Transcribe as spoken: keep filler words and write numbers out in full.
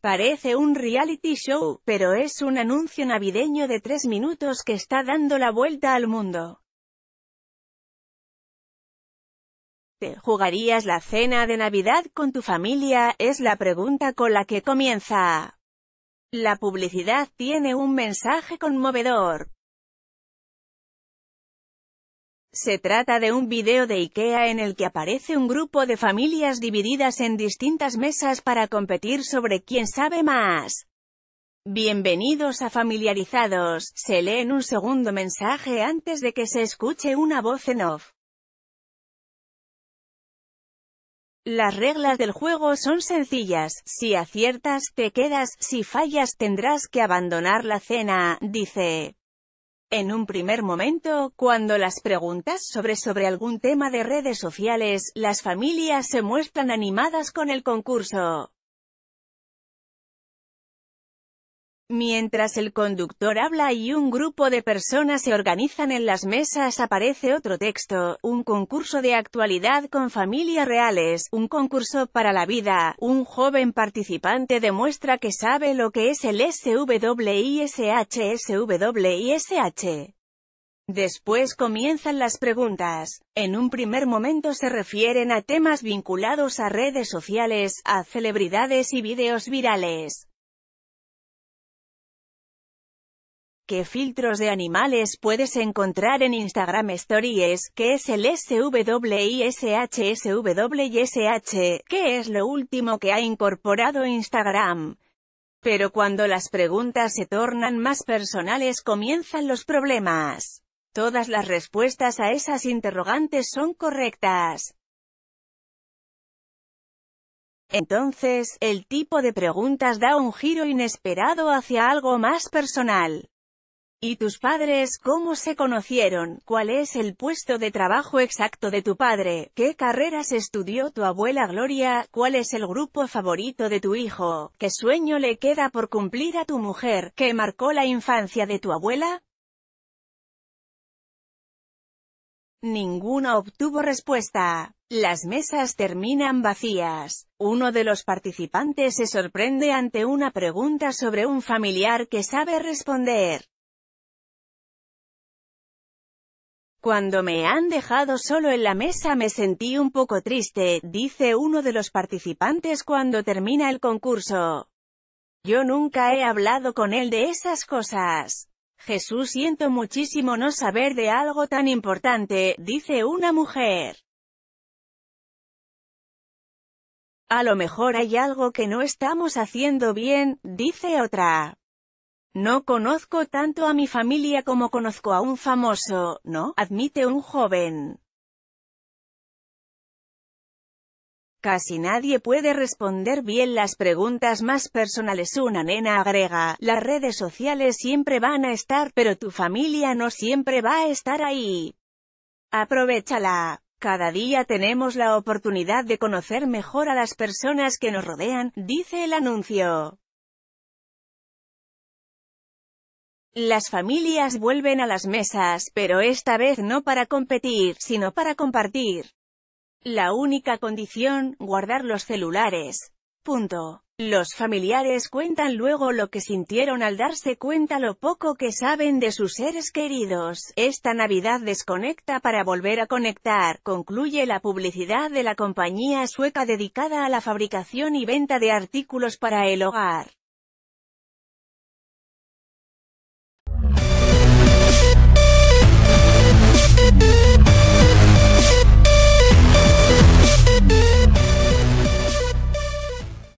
Parece un reality show, pero es un anuncio navideño de tres minutos que está dando la vuelta al mundo. ¿Te jugarías la cena de Navidad con tu familia? Es la pregunta con la que comienza. La publicidad tiene un mensaje conmovedor. Se trata de un video de IKEA en el que aparece un grupo de familias divididas en distintas mesas para competir sobre quién sabe más. Bienvenidos a Familiarizados, se lee en un segundo mensaje antes de que se escuche una voz en off. Las reglas del juego son sencillas, si aciertas, te quedas, si fallas, tendrás que abandonar la cena, dice. En un primer momento, cuando las preguntas sobre sobre algún tema de redes sociales, las familias se muestran animadas con el concurso. Mientras el conductor habla y un grupo de personas se organizan en las mesas, aparece otro texto, un concurso de actualidad con familias reales, un concurso para la vida. Un joven participante demuestra que sabe lo que es el S W I S H S W I S H. Después comienzan las preguntas. En un primer momento se refieren a temas vinculados a redes sociales, a celebridades y videos virales. ¿Qué filtros de animales puedes encontrar en Instagram Stories? ¿Qué es el S W I S H S W I S H? ¿Qué es lo último que ha incorporado Instagram? Pero cuando las preguntas se tornan más personales comienzan los problemas. Todas las respuestas a esas interrogantes son correctas. Entonces, el tipo de preguntas da un giro inesperado hacia algo más personal. ¿Y tus padres cómo se conocieron? ¿Cuál es el puesto de trabajo exacto de tu padre? ¿Qué carreras estudió tu abuela Gloria? ¿Cuál es el grupo favorito de tu hijo? ¿Qué sueño le queda por cumplir a tu mujer? ¿Qué marcó la infancia de tu abuela? Ninguna obtuvo respuesta. Las mesas terminan vacías. Uno de los participantes se sorprende ante una pregunta sobre un familiar que sabe responder. Cuando me han dejado solo en la mesa me sentí un poco triste, dice uno de los participantes cuando termina el concurso. Yo nunca he hablado con él de esas cosas. Jesús, siento muchísimo no saber de algo tan importante, dice una mujer. A lo mejor hay algo que no estamos haciendo bien, dice otra. No conozco tanto a mi familia como conozco a un famoso, ¿no?, admite un joven. Casi nadie puede responder bien las preguntas más personales. Una nena agrega, las redes sociales siempre van a estar, pero tu familia no siempre va a estar ahí. Aprovéchala. Cada día tenemos la oportunidad de conocer mejor a las personas que nos rodean, dice el anuncio. Las familias vuelven a las mesas, pero esta vez no para competir, sino para compartir. La única condición, guardar los celulares. Punto. Los familiares cuentan luego lo que sintieron al darse cuenta lo poco que saben de sus seres queridos. Esta Navidad desconecta para volver a conectar, concluye la publicidad de la compañía sueca dedicada a la fabricación y venta de artículos para el hogar.